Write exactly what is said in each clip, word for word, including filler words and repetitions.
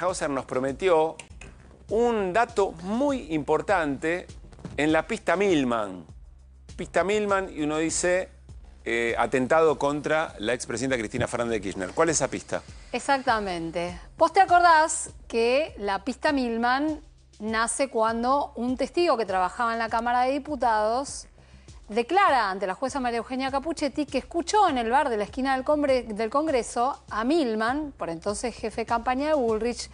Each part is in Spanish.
Hauser nos prometió un dato muy importante en la pista Milman. Pista Milman, y uno dice eh, atentado contra la expresidenta Cristina Fernández de Kirchner. ¿Cuál es esa pista? Exactamente. Vos te acordás que la pista Milman nace cuando un testigo que trabajaba en la Cámara de Diputados declara ante la jueza María Eugenia Capuchetti que escuchó en el bar de la esquina del, congre- del Congreso a Milman, por entonces jefe de campaña de Bullrich,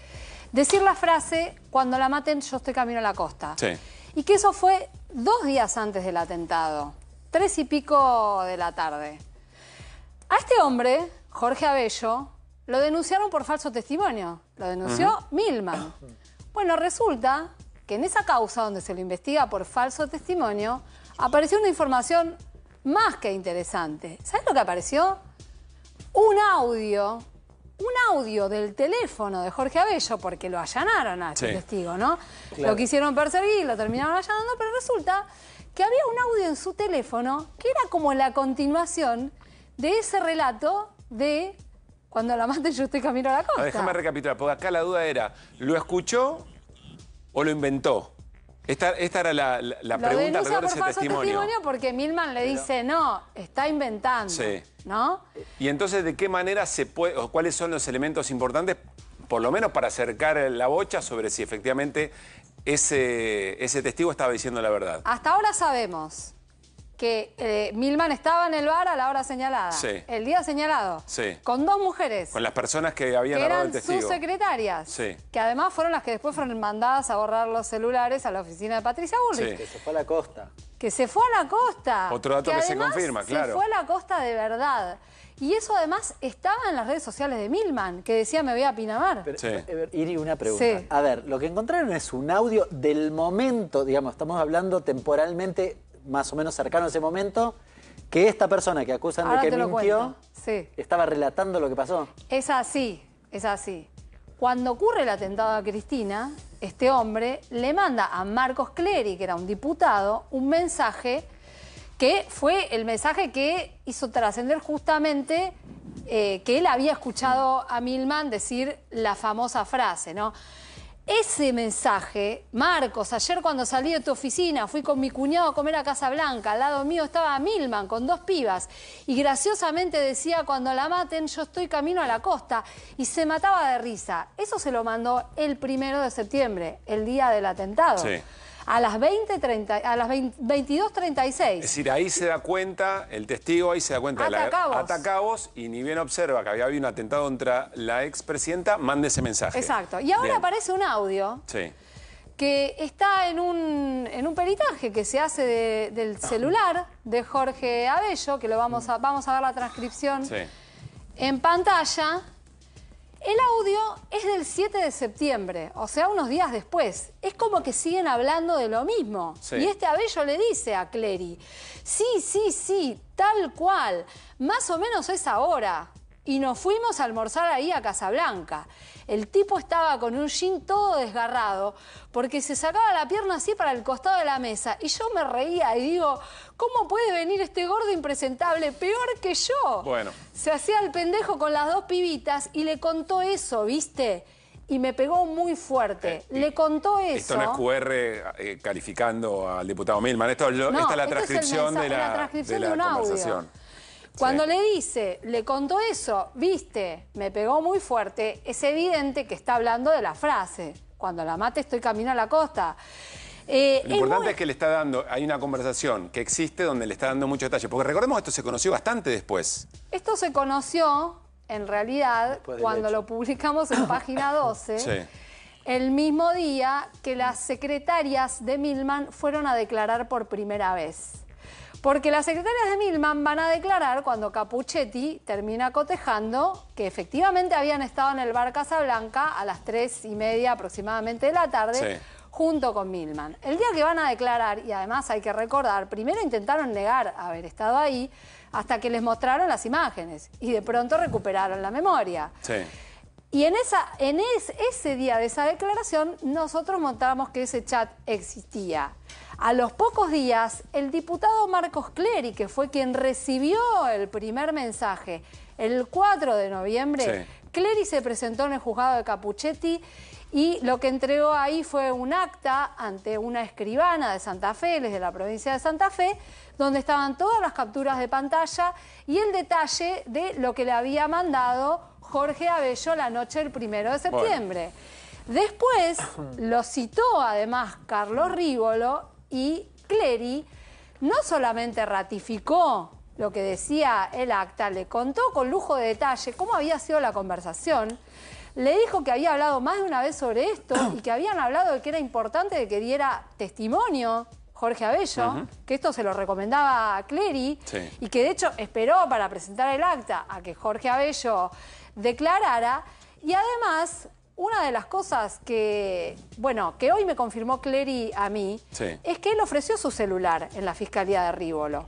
decir la frase, cuando la maten yo estoy camino a la costa. Sí. Y que eso fue dos días antes del atentado, tres y pico de la tarde. A este hombre, Jorge Abello, lo denunciaron por falso testimonio. Lo denunció uh-huh. Milman. Bueno, resulta que en esa causa donde se lo investiga por falso testimonio apareció una información más que interesante. ¿Sabes lo que apareció? Un audio, un audio del teléfono de Jorge Abello, porque lo allanaron a este sí. testigo, ¿no? Claro. Lo quisieron perseguir, lo terminaron allanando, pero resulta que había un audio en su teléfono que era como la continuación de ese relato de cuando la maten yo estoy camino a la costa. No, déjame recapitular, porque acá la duda era, ¿lo escuchó o lo inventó? Esta, esta era la, la, la pregunta alrededor de ese testimonio. testimonio. Porque Milman le Pero... dice, no, está inventando, sí. ¿no? Y entonces, ¿de qué manera se puede, o cuáles son los elementos importantes, por lo menos para acercar la bocha sobre si efectivamente ese, ese testigo estaba diciendo la verdad? Hasta ahora sabemos que eh, Milman estaba en el bar a la hora señalada, sí. el día señalado, sí. con dos mujeres. Con las personas que habían que eran el testigo. Sus secretarias, sí. que además fueron las que después fueron mandadas a borrar los celulares a la oficina de Patricia Bullrich. Sí. Que se fue a la costa. Que se fue a la costa. Otro dato que, que se confirma, claro. se fue a la costa de verdad. Y eso además estaba en las redes sociales de Milman, que decía me voy a Pinamar. Pero, sí. Iri, una pregunta. Sí. A ver, lo que encontraron es un audio del momento, digamos, estamos hablando temporalmente más o menos cercano a ese momento, que esta persona que acusan Ahora de que mintió sí. estaba relatando lo que pasó. Es así, es así. Cuando ocurre el atentado a Cristina, este hombre le manda a Marcos Cleri, que era un diputado, un mensaje que fue el mensaje que hizo trascender justamente eh, que él había escuchado a Milman decir la famosa frase, ¿no? Ese mensaje, Marcos, ayer cuando salí de tu oficina fui con mi cuñado a comer a Casa Blanca, al lado mío estaba Milman con dos pibas y graciosamente decía cuando la maten yo estoy camino a la costa y se mataba de risa. Eso se lo mandó el primero de septiembre, el día del atentado. Sí. A las veintidós treinta y seis. Es decir, ahí se da cuenta, el testigo ahí se da cuenta Atacabos. de la... Atacabos. Y ni bien observa que había habido un atentado contra la expresidenta, manda ese mensaje. Exacto. Y ahora bien. aparece un audio sí. que está en un, en un peritaje que se hace de, del celular de Jorge Abello, que lo vamos a, vamos a ver la transcripción sí. en pantalla. El audio es del siete de septiembre, o sea, unos días después. Es como que siguen hablando de lo mismo. Sí. Y este Abello le dice a Cleri, sí, sí, sí, tal cual, más o menos es ahora. Y nos fuimos a almorzar ahí a Casa Blanca. El tipo estaba con un jean todo desgarrado porque se sacaba la pierna así para el costado de la mesa. Y yo me reía y digo, ¿cómo puede venir este gordo impresentable peor que yo? Bueno. Se hacía el pendejo con las dos pibitas y le contó eso, ¿viste? Y me pegó muy fuerte. Eh, le contó eso. Esto no es Q R eh, calificando al diputado Milman. Esto, lo, no, esta es la transcripción de la conversación. Cuando sí. le dice, le contó eso, viste, me pegó muy fuerte, es evidente que está hablando de la frase. Cuando la mate estoy camino a la costa. Eh, Lo importante muy... es que le está dando, hay una conversación que existe donde le está dando mucho detalle. Porque recordemos, esto se conoció bastante después. Esto se conoció, en realidad, cuando hecho. lo publicamos en Página doce. Sí. El mismo día que las secretarias de Milman fueron a declarar por primera vez. Porque las secretarias de Milman van a declarar cuando Capuchetti termina cotejando que efectivamente habían estado en el bar Casa Blanca a las tres y media aproximadamente de la tarde sí. junto con Milman. El día que van a declarar, y además hay que recordar, primero intentaron negar haber estado ahí hasta que les mostraron las imágenes y de pronto recuperaron la memoria. Sí. Y en, esa, en es, ese día de esa declaración nosotros mostramos que ese chat existía. A los pocos días, el diputado Marcos Cleri, que fue quien recibió el primer mensaje el cuatro de noviembre, sí. Cleri se presentó en el juzgado de Capuchetti y lo que entregó ahí fue un acta ante una escribana de Santa Fe, desde la provincia de Santa Fe, donde estaban todas las capturas de pantalla y el detalle de lo que le había mandado Jorge Abello la noche del primero de septiembre. Bueno. Después lo citó además Carlos Rívolo y Cleri no solamente ratificó lo que decía el acta, le contó con lujo de detalle cómo había sido la conversación, le dijo que había hablado más de una vez sobre esto y que habían hablado de que era importante de que diera testimonio Jorge Abello, uh-huh. que esto se lo recomendaba a Cleri, sí. y que de hecho esperó para presentar el acta a que Jorge Abello declarara. Y además, una de las cosas que, bueno, que hoy me confirmó Cleri a mí, sí. es que él ofreció su celular en la Fiscalía de Rívolo.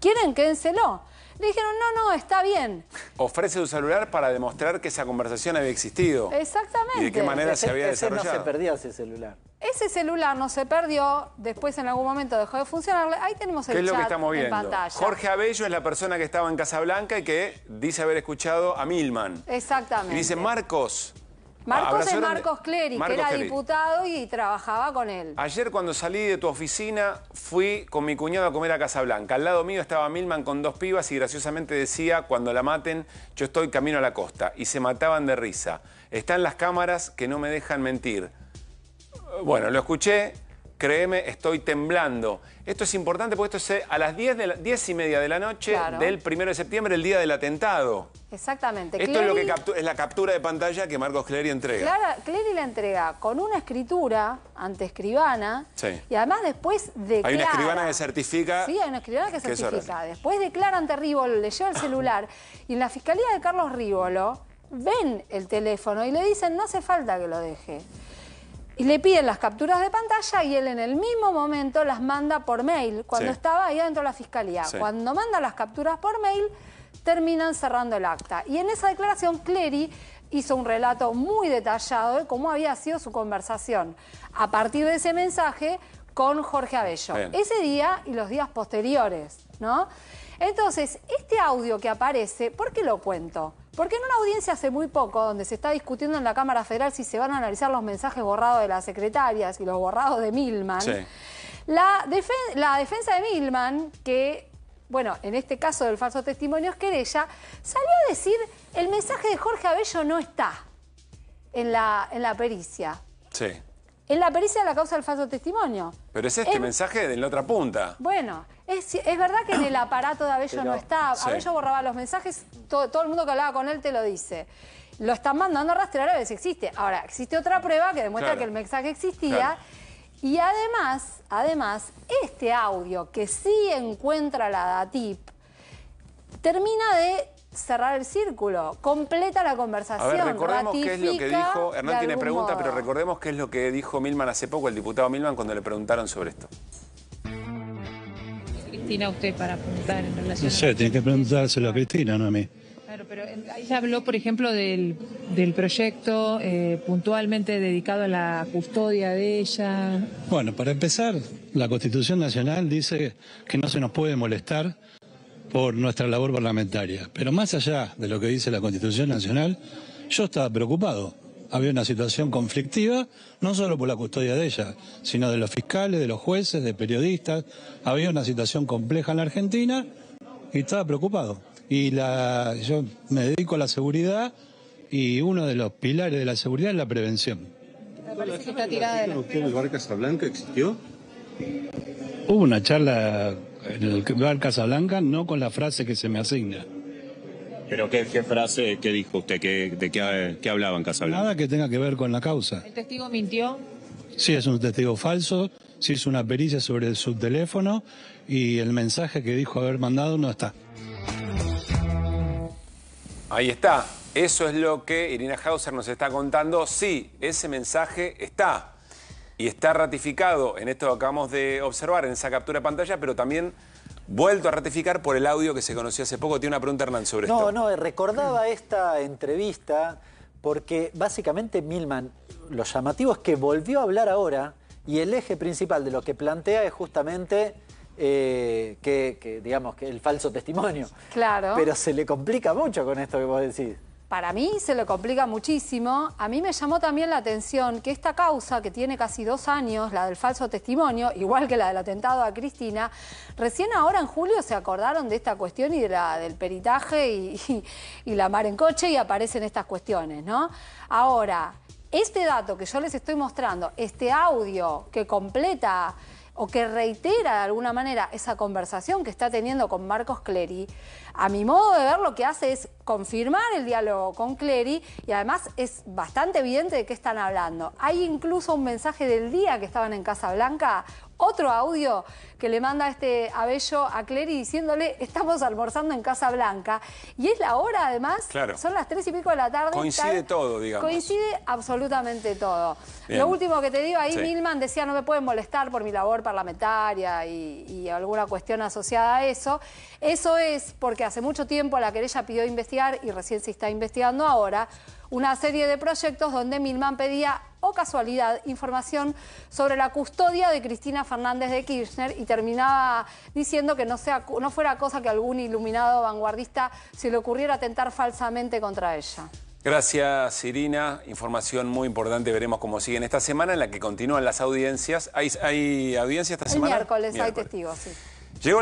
¿Quieren? Quédenselo. Le dijeron, no, no, está bien. Ofrece su celular para demostrar que esa conversación había existido. Exactamente. ¿Y de qué manera de se había desarrollado? Ese no se perdió ese celular. Ese celular no se perdió, después en algún momento dejó de funcionar. Ahí tenemos el chat en pantalla. ¿Qué es lo que estamos viendo? Jorge Abello es la persona que estaba en Casa Blanca y que dice haber escuchado a Milman. Exactamente. Y dice, Marcos... Marcos es Marcos Cleri, Marcos que era Cleri. diputado y trabajaba con él. Ayer cuando salí de tu oficina fui con mi cuñado a comer a Casa Blanca. Al lado mío estaba Milman con dos pibas y graciosamente decía, cuando la maten, yo estoy camino a la costa. Y se mataban de risa. Están las cámaras que no me dejan mentir. Bueno, lo escuché, créeme, estoy temblando. Esto es importante porque esto es a las diez y media de la noche, claro. del primero de septiembre, el día del atentado. Exactamente. Esto Cleri, es, lo que captura, es la captura de pantalla que Marcos Cleri entrega. Clara, Cleri la entrega con una escritura ante escribana sí. y además después declara... Hay una escribana que certifica... Sí, hay una escribana que certifica. Después declara ante Rívolo, le lleva el celular y en la Fiscalía de Carlos Rívolo ven el teléfono y le dicen no hace falta que lo deje. Y le piden las capturas de pantalla y él en el mismo momento las manda por mail, cuando sí. estaba ahí adentro de la Fiscalía. Sí. Cuando manda las capturas por mail, terminan cerrando el acta. Y en esa declaración, Cleri hizo un relato muy detallado de cómo había sido su conversación a partir de ese mensaje con Jorge Abello. Bien. Ese día y los días posteriores, ¿no? Entonces, este audio que aparece, ¿por qué lo cuento? Porque en una audiencia hace muy poco, donde se está discutiendo en la Cámara Federal si se van a analizar los mensajes borrados de las secretarias y los borrados de Milman, sí. la, defen la defensa de Milman, que, bueno, en este caso del falso testimonio es querella, salió a decir el mensaje de Jorge Abello no está en la, en la pericia. Sí. En la pericia de la causa del falso testimonio. Pero es este en... mensaje de la otra punta. Bueno, es, es verdad que en el aparato de Abello Pero, no está. Sí. Abello borraba los mensajes, todo, todo el mundo que hablaba con él te lo dice. Lo están mandando a rastrear a ver si existe. Ahora, existe otra prueba que demuestra claro. que el mensaje existía. Claro. Y además, además, este audio que sí encuentra la DATIP, termina de... cerrar el círculo, completa la conversación. A ver, recordemos qué es lo que dijo... Hernán tiene pregunta, pero recordemos qué es lo que dijo Milman hace poco, el diputado Milman, cuando le preguntaron sobre esto. Cristina, usted para preguntar en relación... No sé, tiene que preguntárselo a Cristina, no a mí. Claro, pero ella habló, por ejemplo, del, del proyecto eh, puntualmente dedicado a la custodia de ella. Bueno, para empezar, la Constitución Nacional dice que no se nos puede molestar por nuestra labor parlamentaria. Pero más allá de lo que dice la Constitución Nacional, yo estaba preocupado. Había una situación conflictiva, no solo por la custodia de ella, sino de los fiscales, de los jueces, de periodistas. Había una situación compleja en la Argentina y estaba preocupado. Y la, yo me dedico a la seguridad y uno de los pilares de la seguridad es la prevención. Me parece que está tirada de la... ¿Usted en el bar Casa Blanca existió? Hubo una charla... en el bar Casa Blanca, no con la frase que se me asigna. ¿Pero qué, qué frase, qué dijo usted? ¿Qué, ¿De qué, qué hablaba en Casa Blanca? Nada que tenga que ver con la causa. ¿El testigo mintió? Sí, es un testigo falso, sí hizo una pericia sobre su teléfono y el mensaje que dijo haber mandado no está. Ahí está. Eso es lo que Irina Hauser nos está contando. Sí, ese mensaje está. Y está ratificado en esto que acabamos de observar, en esa captura de pantalla, pero también vuelto a ratificar por el audio que se conoció hace poco. Tiene una pregunta Hernán sobre no, esto. No, no, recordaba esta entrevista porque básicamente Milman, lo llamativo es que volvió a hablar ahora y el eje principal de lo que plantea es justamente... Eh, que, que digamos que el falso testimonio. Claro. Pero se le complica mucho con esto que vos decís. para mí se le complica muchísimo. A mí me llamó también la atención que esta causa, que tiene casi dos años, la del falso testimonio, igual que la del atentado a Cristina, recién ahora en julio se acordaron de esta cuestión y de la, del peritaje y, y, y la mar en coche, y aparecen estas cuestiones, ¿no? Ahora, este dato que yo les estoy mostrando, este audio que completa o que reitera de alguna manera esa conversación que está teniendo con Marcos Cleri, a mi modo de ver lo que hace es confirmar el diálogo con Cleri, y además es bastante evidente de qué están hablando. Hay incluso un mensaje del día que estaban en Casa Blanca, otro audio que le manda este Abello a Cleri diciéndole: estamos almorzando en Casa Blanca. Y es la hora, además, claro, son las tres y pico de la tarde. Coincide tal, todo, digamos. Coincide absolutamente todo. Bien. Lo último que te digo, ahí sí. Milman decía: no me pueden molestar por mi labor parlamentaria y, y alguna cuestión asociada a eso. Eso es porque hace mucho tiempo la querella pidió investigar, y recién se está investigando ahora, una serie de proyectos donde Milman pedía, o casualidad, información sobre la custodia de Cristina Fernández de Kirchner, y terminaba diciendo que no, sea, no fuera cosa que algún iluminado vanguardista se le ocurriera atentar falsamente contra ella. Gracias, Irina. Información muy importante. Veremos cómo siguen esta semana, en la que continúan las audiencias. ¿Hay, hay audiencia esta semana? El miércoles, miércoles. Hay testigos, sí. Llegó